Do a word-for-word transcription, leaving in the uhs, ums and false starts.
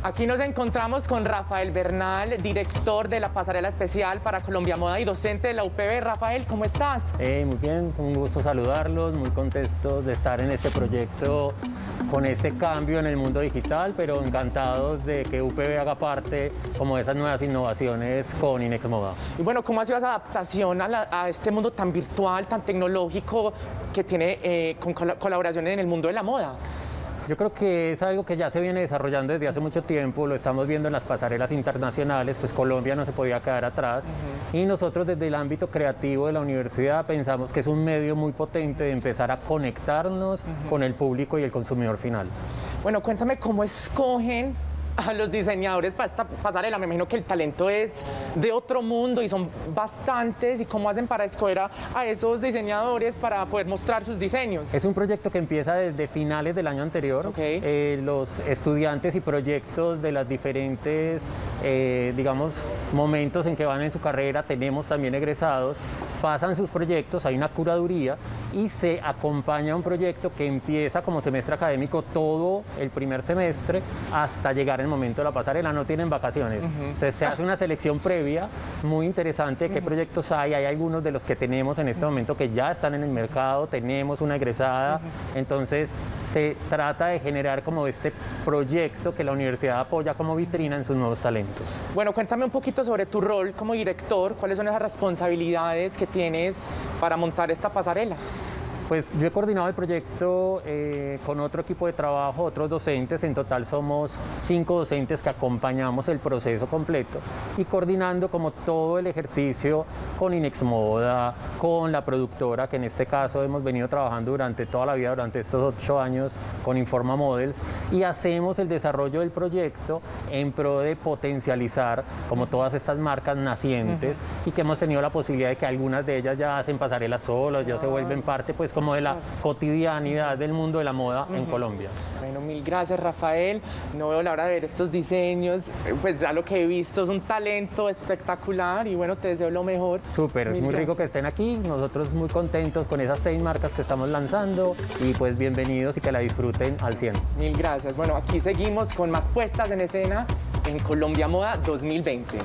Aquí nos encontramos con Rafael Bernal, director de la pasarela especial para Colombia Moda y docente de la U P B. Rafael, ¿cómo estás? Eh, muy bien, un gusto saludarlos, muy contento de estar en este proyecto con este cambio en el mundo digital, pero encantados de que U P B haga parte como de esas nuevas innovaciones con Inexmoda. Y bueno, ¿cómo ha sido esa adaptación a, la, a este mundo tan virtual, tan tecnológico que tiene eh, con col colaboración en el mundo de la moda? Yo creo que es algo que ya se viene desarrollando desde hace mucho tiempo, lo estamos viendo en las pasarelas internacionales, pues Colombia no se podía quedar atrás. Uh-huh. Y nosotros desde el ámbito creativo de la universidad pensamos que es un medio muy potente de empezar a conectarnos uh-huh. con el público y el consumidor final. Bueno, cuéntame cómo escogen a los diseñadores para esta pasarela. Me imagino que el talento es de otro mundo y son bastantes, y cómo hacen para escoger a, a esos diseñadores para poder mostrar sus diseños. Es un proyecto que empieza desde finales del año anterior. Okay. Eh, los estudiantes y proyectos de las diferentes, eh, digamos, momentos en que van en su carrera, tenemos también egresados, pasan sus proyectos, hay una curaduría y se acompaña un proyecto que empieza como semestre académico todo el primer semestre hasta llegar en momento de la pasarela, no tienen vacaciones. Uh-huh. Entonces se hace una selección previa muy interesante de qué uh-huh. proyectos hay. Hay algunos de los que tenemos en este uh-huh. momento que ya están en el mercado, tenemos una egresada, uh-huh. entonces se trata de generar como este proyecto que la universidad apoya como vitrina en sus nuevos talentos. Bueno, cuéntame un poquito sobre tu rol como director, cuáles son esas responsabilidades que tienes para montar esta pasarela. Pues yo he coordinado el proyecto eh, con otro equipo de trabajo, otros docentes, en total somos cinco docentes que acompañamos el proceso completo y coordinando como todo el ejercicio con Inexmoda, con la productora, que en este caso hemos venido trabajando durante toda la vida, durante estos ocho años con Informa Models, y hacemos el desarrollo del proyecto en pro de potencializar como todas estas marcas nacientes uh-huh. y que hemos tenido la posibilidad de que algunas de ellas ya hacen pasarelas solas, ya uh-huh. se vuelven parte pues como de la cotidianidad del mundo de la moda uh-huh. en Colombia. Bueno, mil gracias, Rafael. No veo la hora de ver estos diseños, pues ya lo que he visto es un talento espectacular y bueno, te deseo lo mejor. Súper, es muy gracias. Rico que estén aquí, nosotros muy contentos con esas seis marcas que estamos lanzando y pues bienvenidos y que la disfruten al cien. Mil gracias. Bueno, aquí seguimos con más puestas en escena en Colombia Moda dos mil veinte.